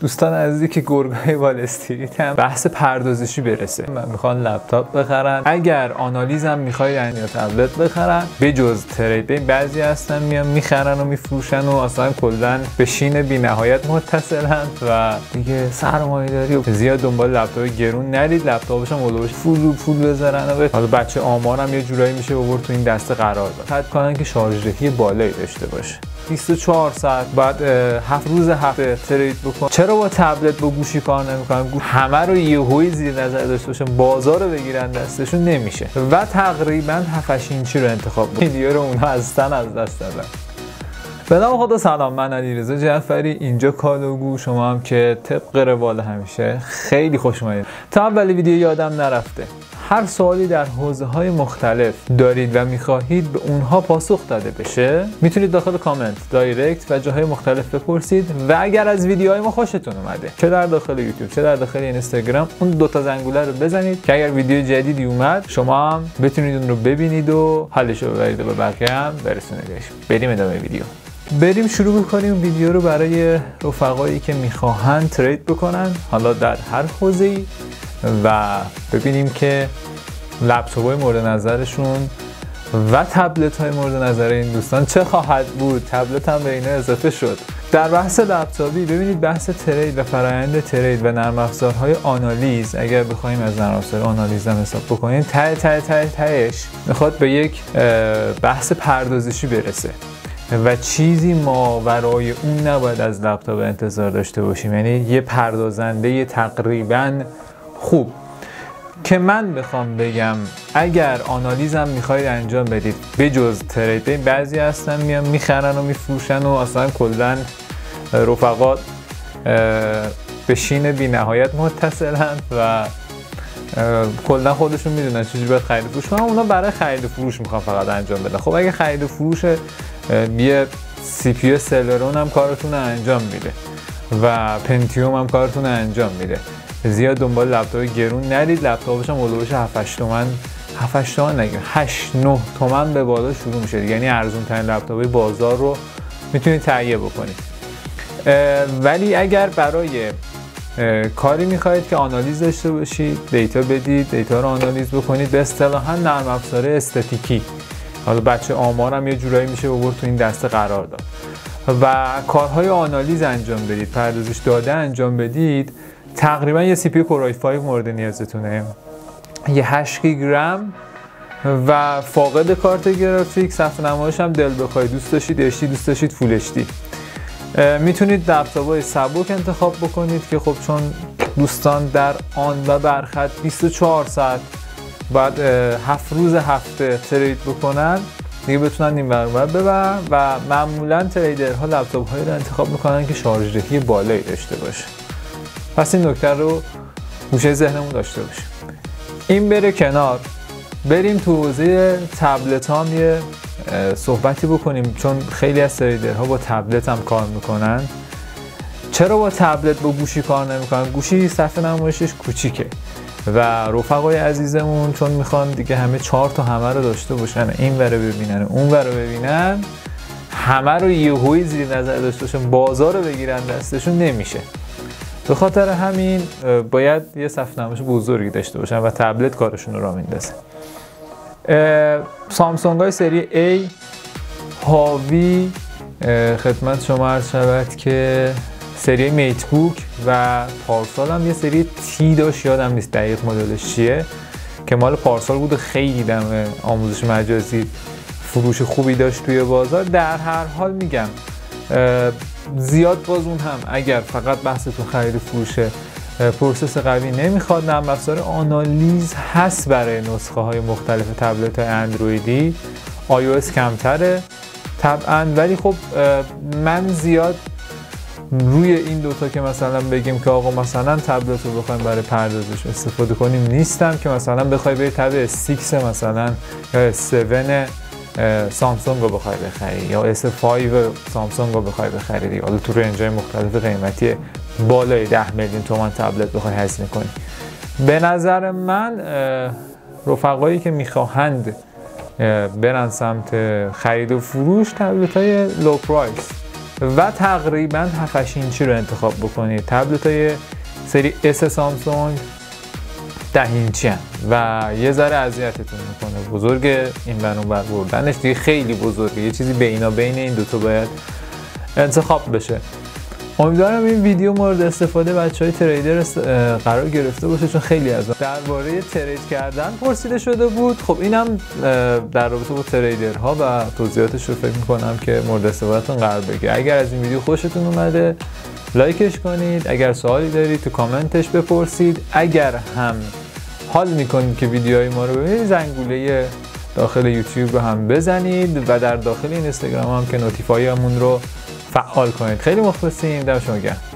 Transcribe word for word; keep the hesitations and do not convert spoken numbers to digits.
دوستان عزیزی که گرگای وال استریت هم بحث پردازشی برسه، من میخوان لپتاپ بخرن، اگر آنالیزم میخواین یا تبلت بخرن، به جز ترید بعضی هستن میان میخرن و میفروشن و اصلا کلا به شین بی‌نهایت متصلن و دیگه سرمایه‌داری زیاد دنبال لپتاپ گرون نرید، لپتاپش هم اولوش فول پول بذارن و حالا بچه آمارم یه جورایی میشه اوور تو این دسته قرار داد. حد کنن که شارژ دهی بالایی داشته باشه. بیست و چهار ساعت بعد هفت روز هفته ترید بکن. چرا با تبلت با گوشی کار نمیکنن؟ همه رو یهویی زیر نظر داشته باشن، بازار رو بگیرن دستشون، نمیشه و تقریبا هفت هشت اینچی رو انتخاب بکنن. دیگه اونها اصلا از دست دادن. به نام خدا. سلام، من علیرضا جعفری، اینجا کالاگو، شما هم که طبق روال همیشه خیلی خوش اومدید. تا اول ویدیو یادم نرفته، هر سوالی در حوزه‌های مختلف دارید و میخواهید به اونها پاسخ داده بشه، میتونید داخل کامنت، دایرکت و جاهای مختلف بپرسید و اگر از ویدیوهای ما خوشتون اومده، چه در داخل یوتیوب چه در داخل اینستاگرام، اون دو تا زنگوله رو بزنید که اگر ویدیو جدیدی اومد شما هم بتونید اون رو ببینید و حلش رو ببرید و به بقیه هم برسونیدش. بریم ادامه ویدیو. بریم شروع بکنیم ویدیو رو برای رفقایی که میخواهند ترید بکنن، حالا در هر حوزه‌ای، و ببینیم که لپتاپ‌های مورد نظرشون و تبلت‌های مورد نظر این دوستان چه خواهد بود. تبلت هم به اینا اضافه شد. در بحث لپتاپی ببینید بحث ترید و فرآیند ترید و نرم افزارهای آنالیز، اگر بخوایم از نرم افزار آنالیز هم حساب بکنیم، ته ته ته تهش میخواد به یک بحث پردازشی برسه و چیزی ما ورای اون نباید از لپتاپ انتظار داشته باشیم، یعنی یه پردازنده تقریباً خوب که من بخوام بگم اگر آنالیزم میخواید انجام بدید، به جز ترید بعضی هستن میان میخرن و میفروشن و اصلا کلا رفقات به شین بی‌نهایت متصلن و کلا خودشون میدونن چجوری باید خرید و فروش کنن، اونا برای خرید و فروش میخوان فقط انجام بدن. خب اگه خرید و فروش یه سی پی یو سلرون هم کارتون انجام میده و پنتیوم هم کارتون انجام میده، زیاد دنبال لپتاپ گرون نرید. لپتاپش هم اولوش هفت هشت تومن، هفت هشت تومن نگیم، هشت نه تومن به بالا شروع میشه، یعنی ارزون ترین لپتاپ بازار رو میتونید تهیه بکنید. ولی اگر برای کاری میخواید که آنالیز داشته باشید، دیتا بدید، دیتا رو آنالیز بکنید، به اصطلاحاً نرم افزار استاتیکی، حالا بچه آمارم یه جورایی میشه اوور تو این دسته قرار داد و کارهای آنالیز انجام بدید، پردازش داده انجام بدید، تقریبا یه سی پی یو کورای فایو مورد نیازتونه، یه هشت گیگرم و فاقد کارت گرافیک، صفحه نمایش هم دل بخواید، دوست داشتید اشتی، دوست داشتید فول اشتی. میتونید لپتاپ‌های سبک انتخاب بکنید که خب چون دوستان در آن و برخط بیست و چهار ساعت بعد هفت روز هفته ترید بکنن، دیگه بتونن این برنامه ببرن و معمولا تریدرها لپتاپ‌هایی رو انتخاب میکنن که شارژ دهی بالایی داشته باشه. پس این نکته رو گوشه ذهنمون داشته باشیم. این بره کنار، بریم تو حوزه تبلت هم یه صحبتی بکنیم، چون خیلی از تریدرها با تبلت هم کار میکنن. چرا با تبلت با گوشی کار نمیکنن؟ گوشی صفحه نمایشش کوچیکه و رفقای عزیزمون چون میخوان دیگه همه چهار تا همه رو داشته باشن، این وره ببینن اون وره ببینن، همه رو یهویی زیر نظر داشته باشن، بازار رو بگیرن دستشون، نمیشه. به خاطر همین باید یه صفحه نمایش بزرگی داشته باشن و تبلت کارشون رو راه میندازه. سامسونگ های سری A، هاوی، خدمت شما عرض شود که سری میت بوک و پارسال هم یه سری تی داشت، یادم نیست دقیق مدلش چیه، که مال پارسال بود، خیلی دم آموزش مجازی فروش خوبی داشت توی بازار. در هر حال میگم زیاد باز اون هم اگر فقط بحثتون خرید و فروشه، پروسس قوی نمیخواد، نرم افزار آنالیز هست برای نسخه های مختلف تبلت های اندرویدی، آی او اس کمتره طبعا، ولی خب من زیاد روی این دوتا که مثلا بگیم که آقا مثلا تبلت رو بخوایم برای پردازش استفاده کنیم نیستم، که مثلا بخوای به تبلت اس شش مثلا یا اس هفت سامسونگ رو بخوای بخرید یا اس پنج سامسونگ رو بخوای بخرید، یا تو رنج‌های مختلف قیمتی بالای ده میلیون تومان تبلت بخوای هزینه کنی. به نظر من رفقایی که میخواهند برن سمت خرید و فروش، تبلت‌های لو پرایس و تقریبا هفت هشت اینچی رو انتخاب بکنید. تبلت های سری اس سامسونگ ده اینچی هم و یه ذره اذیتتون میکنه، بزرگه این بر اون بر بردنش دیگه خیلی بزرگه، یه چیزی بینابین این دوتا باید انتخاب بشه. امیدوارم این ویدیو مورد استفاده بچهای تریدر قرار گرفته باشه، چون خیلی از درباره ترید کردن پرسیده شده بود. خب اینم در رابطه با تریدرها و توضیحاتش رو فکر می‌کنم که مورد استفادهتون قرار بگیره. اگر از این ویدیو خوشتون اومده لایکش کنید، اگر سوالی دارید تو کامنتش بپرسید. اگر هم حال می‌کنید که ویدیوهای ما رو ببینید، زنگوله داخل یوتیوب رو هم بزنید و در داخل این اینستاگرام هم که نوتیفایمون رو فعال کنید. خیلی مخلصیم، دم شما گرم.